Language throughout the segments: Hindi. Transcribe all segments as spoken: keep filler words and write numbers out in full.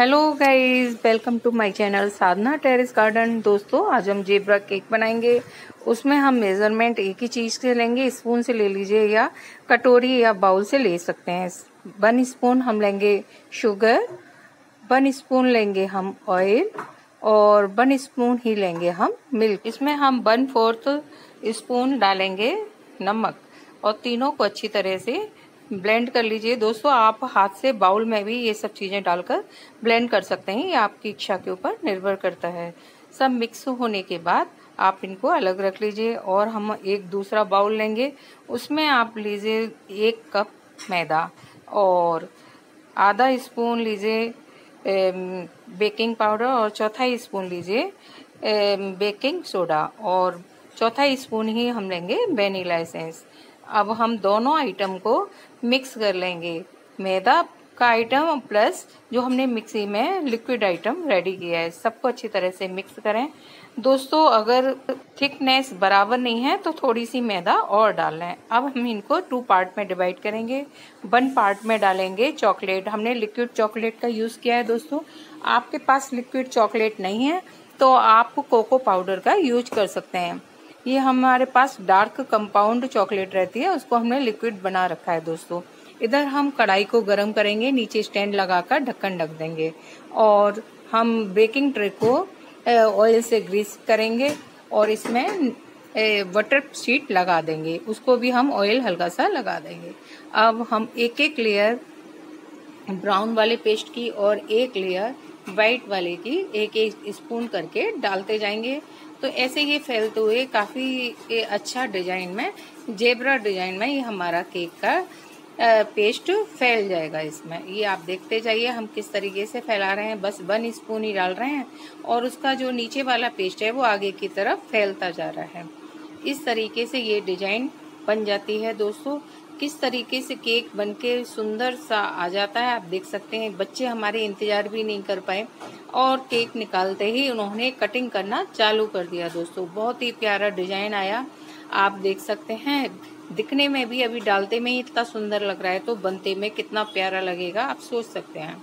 Hello guys, welcome to my channel Sadhana terrace garden. दोस्तों, आज हम जेब्रा केक बनाएंगे। उसमें हम मेज़रमेंट एक ही चीज़ से लेंगे। स्पून से ले लीजिए या कटोरी या बाउल से ले सकते हैं। वन स्पून हम लेंगे शुगर, वन स्पून लेंगे हम ऑयल और वन स्पून ही लेंगे हम मिल्क। इसमें हम वन फोर्थ स्पून डालेंगे नमक और तीनों को अच्छी तरह से ब्लेंड कर लीजिए। दोस्तों, आप हाथ से बाउल में भी ये सब चीज़ें डालकर ब्लेंड कर सकते हैं, ये आपकी इच्छा के ऊपर निर्भर करता है। सब मिक्स होने के बाद आप इनको अलग रख लीजिए और हम एक दूसरा बाउल लेंगे। उसमें आप लीजिए एक कप मैदा और आधा स्पून लीजिए बेकिंग पाउडर और चौथा स्पून लीजिए बेकिंग सोडा और चौथा स्पून ही हम लेंगे वेनिला एसेंस। अब हम दोनों आइटम को मिक्स कर लेंगे, मैदा का आइटम प्लस जो हमने मिक्सी में लिक्विड आइटम रेडी किया है। सबको अच्छी तरह से मिक्स करें। दोस्तों, अगर थिकनेस बराबर नहीं है तो थोड़ी सी मैदा और डाल लें। अब हम इनको टू पार्ट में डिवाइड करेंगे। वन पार्ट में डालेंगे चॉकलेट। हमने लिक्विड चॉकलेट का यूज़ किया है। दोस्तों, आपके पास लिक्विड चॉकलेट नहीं है तो आप कोको पाउडर का यूज कर सकते हैं। ये हमारे पास डार्क कंपाउंड चॉकलेट रहती है, उसको हमने लिक्विड बना रखा है। दोस्तों, इधर हम कढ़ाई को गर्म करेंगे, नीचे स्टैंड लगाकर ढक्कन ढक देंगे और हम बेकिंग ट्रे को ऑयल से ग्रीस करेंगे और इसमें बटर शीट लगा देंगे। उसको भी हम ऑयल हल्का सा लगा देंगे। अब हम एक एक लेयर ब्राउन वाले पेस्ट की और एक लेयर वाइट वाले की एक एक स्पून करके डालते जाएंगे। तो ऐसे ये फैलते हुए काफ़ी अच्छा डिजाइन में, जेब्रा डिजाइन में ये हमारा केक का पेस्ट फैल जाएगा। इसमें ये आप देखते जाइए हम किस तरीके से फैला रहे हैं। बस वन स्पून ही डाल रहे हैं और उसका जो नीचे वाला पेस्ट है वो आगे की तरफ फैलता जा रहा है। इस तरीके से ये डिजाइन बन जाती है। दोस्तों, किस तरीके से केक बनके सुंदर सा आ जाता है, आप देख सकते हैं। बच्चे हमारे इंतजार भी नहीं कर पाए और केक निकालते ही उन्होंने कटिंग करना चालू कर दिया। दोस्तों, बहुत ही प्यारा डिजाइन आया, आप देख सकते हैं। दिखने में भी, अभी डालते में ही इतना सुंदर लग रहा है तो बनते में कितना प्यारा लगेगा, आप सोच सकते हैं।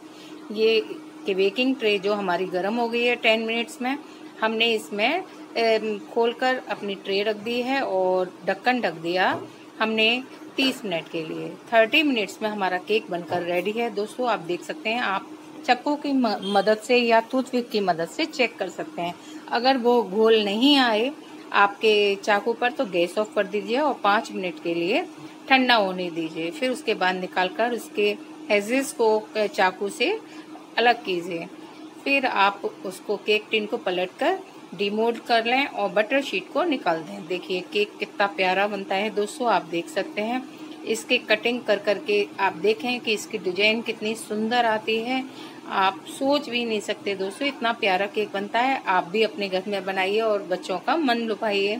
ये कि बेकिंग ट्रे जो हमारी गर्म हो गई है टेन मिनट्स में, हमने इसमें खोलकर अपनी ट्रे रख दी है और ढक्कन ढक दिया हमने तीस मिनट के लिए। तीस मिनट्स में हमारा केक बनकर रेडी है। दोस्तों, आप देख सकते हैं। आप चक्कू की मदद से या टूथपिक की मदद से चेक कर सकते हैं। अगर वो घोल नहीं आए आपके चाकू पर तो गैस ऑफ कर दीजिए और पाँच मिनट के लिए ठंडा होने दीजिए। फिर उसके बाद निकालकर उसके एजेस को चाकू से अलग कीजिए। फिर आप उसको केक टिन को पलटकर डिमोल्ड कर लें और बटर शीट को निकाल दें। देखिए केक कितना प्यारा बनता है। दोस्तों, आप देख सकते हैं। इसके कटिंग कर करके आप देखें कि इसकी डिजाइन कितनी सुंदर आती है, आप सोच भी नहीं सकते। दोस्तों, इतना प्यारा केक बनता है। आप भी अपने घर में बनाइए और बच्चों का मन लुभाइए।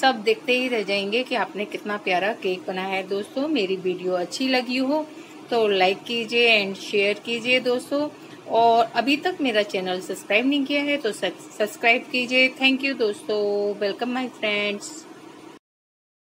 सब देखते ही रह जाएंगे कि आपने कितना प्यारा केक बनाया है। दोस्तों, मेरी वीडियो अच्छी लगी हो तो लाइक कीजिए एंड शेयर कीजिए। दोस्तों, और अभी तक मेरा चैनल सब्सक्राइब नहीं किया है तो सब्सक्राइब कीजिए। थैंक यू दोस्तों। Welcome my friends.